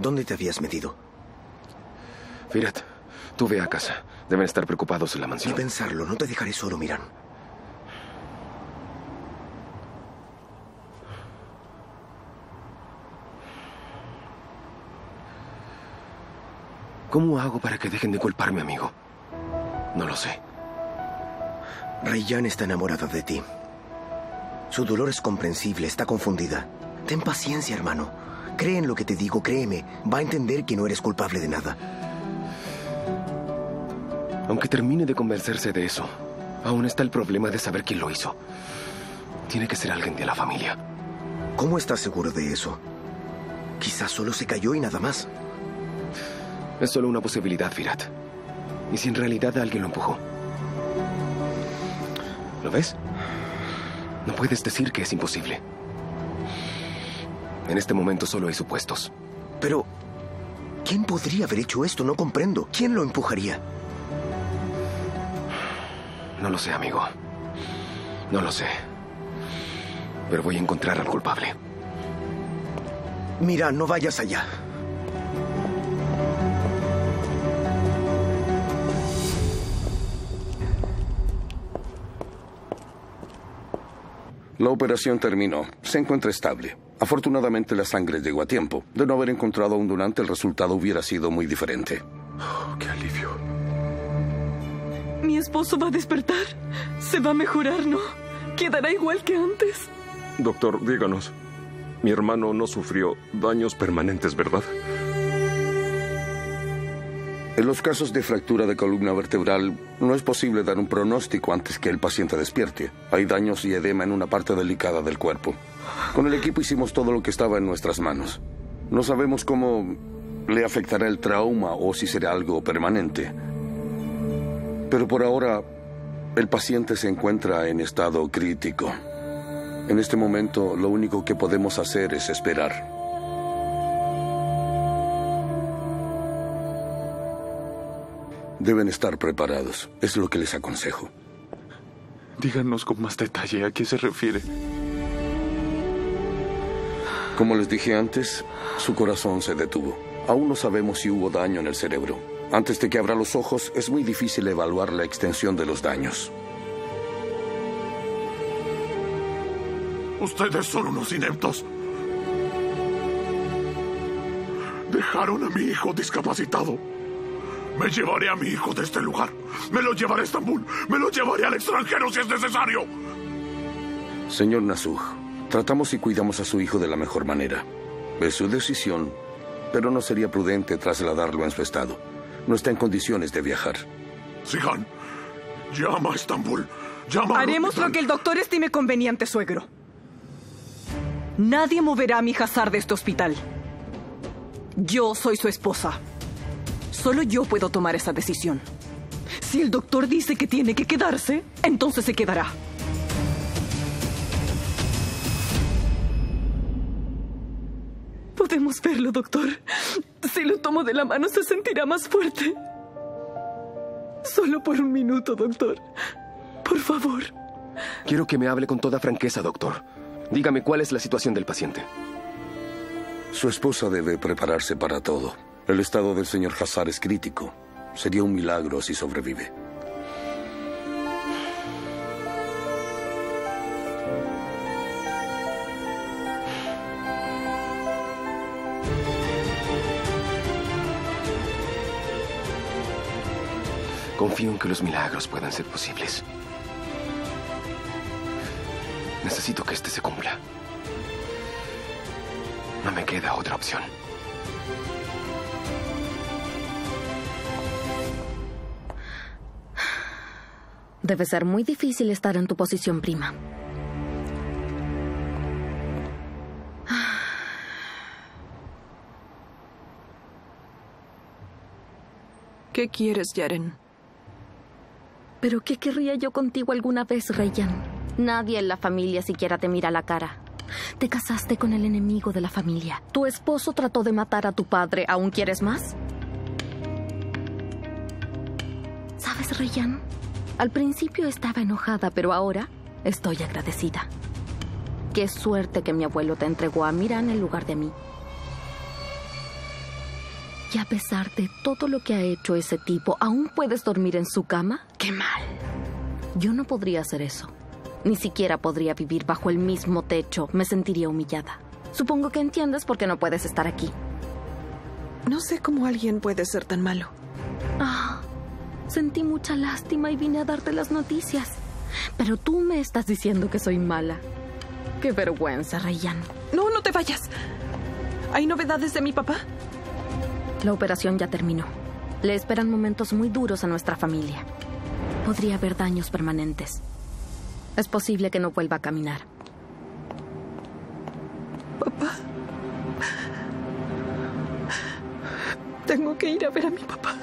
¿Dónde te habías metido? Firat, tú ve a casa. Deben estar preocupados en la mansión. Ni pensarlo, no te dejaré solo, Miran. ¿Cómo hago para que dejen de culparme, amigo? No lo sé. Reyyan está enamorada de ti. Su dolor es comprensible, está confundida. Ten paciencia, hermano. Cree en lo que te digo, créeme. Va a entender que no eres culpable de nada. Aunque termine de convencerse de eso, aún está el problema de saber quién lo hizo. Tiene que ser alguien de la familia. ¿Cómo estás seguro de eso? Quizás solo se cayó y nada más. Es solo una posibilidad, Firat. ¿Y si en realidad alguien lo empujó? ¿Lo ves? No puedes decir que es imposible. En este momento solo hay supuestos. Pero, ¿quién podría haber hecho esto? No comprendo. ¿Quién lo empujaría? No lo sé, amigo. No lo sé. Pero voy a encontrar al culpable. Mira, no vayas allá. La operación terminó. Se encuentra estable. Afortunadamente la sangre llegó a tiempo. De no haber encontrado a un donante, el resultado hubiera sido muy diferente. Oh, ¡qué alivio! Mi esposo va a despertar. Se va a mejorar, ¿no? Quedará igual que antes. Doctor, díganos. Mi hermano no sufrió daños permanentes, ¿verdad? En los casos de fractura de columna vertebral, no es posible dar un pronóstico antes que el paciente despierte. Hay daños y edema en una parte delicada del cuerpo. Con el equipo hicimos todo lo que estaba en nuestras manos. No sabemos cómo le afectará el trauma o si será algo permanente. Pero por ahora, el paciente se encuentra en estado crítico. En este momento, lo único que podemos hacer es esperar. Deben estar preparados. Es lo que les aconsejo. Díganos con más detalle a qué se refiere. Como les dije antes, su corazón se detuvo. Aún no sabemos si hubo daño en el cerebro. Antes de que abra los ojos, es muy difícil evaluar la extensión de los daños. Ustedes son unos ineptos. Dejaron a mi hijo discapacitado. Me llevaré a mi hijo de este lugar. Me lo llevaré a Estambul. Me lo llevaré al extranjero si es necesario. Señor Nasuh, tratamos y cuidamos a su hijo de la mejor manera. Es su decisión, pero no sería prudente trasladarlo en su estado. No está en condiciones de viajar. Zijan, llama a Estambul. Llama. Haremos lo que el doctor estime conveniente, suegro. Nadie moverá a mi Hazar de este hospital. Yo soy su esposa. Solo yo puedo tomar esa decisión. Si el doctor dice que tiene que quedarse, entonces se quedará. Podemos verlo, doctor. Si lo tomo de la mano, se sentirá más fuerte. Solo por un minuto, doctor. Por favor. Quiero que me hable con toda franqueza, doctor. Dígame cuál es la situación del paciente. Su esposa debe prepararse para todo. El estado del señor Hazar es crítico. Sería un milagro si sobrevive. Confío en que los milagros puedan ser posibles. Necesito que este se cumpla. No me queda otra opción. Debe ser muy difícil estar en tu posición, prima. ¿Qué quieres, Yaren? ¿Pero qué querría yo contigo alguna vez, Reyyan? Nadie en la familia siquiera te mira la cara. Te casaste con el enemigo de la familia. Tu esposo trató de matar a tu padre. ¿Aún quieres más? ¿Sabes, Reyyan? Al principio estaba enojada, pero ahora estoy agradecida. Qué suerte que mi abuelo te entregó a Miran en lugar de mí. Y a pesar de todo lo que ha hecho ese tipo, ¿aún puedes dormir en su cama? ¡Qué mal! Yo no podría hacer eso. Ni siquiera podría vivir bajo el mismo techo. Me sentiría humillada. Supongo que entiendes por qué no puedes estar aquí. No sé cómo alguien puede ser tan malo. Ah, sentí mucha lástima y vine a darte las noticias. Pero tú me estás diciendo que soy mala. ¡Qué vergüenza, Reyyan! No, no te vayas. ¿Hay novedades de mi papá? La operación ya terminó. Le esperan momentos muy duros a nuestra familia. Podría haber daños permanentes. Es posible que no vuelva a caminar. Papá. Tengo que ir a ver a mi papá.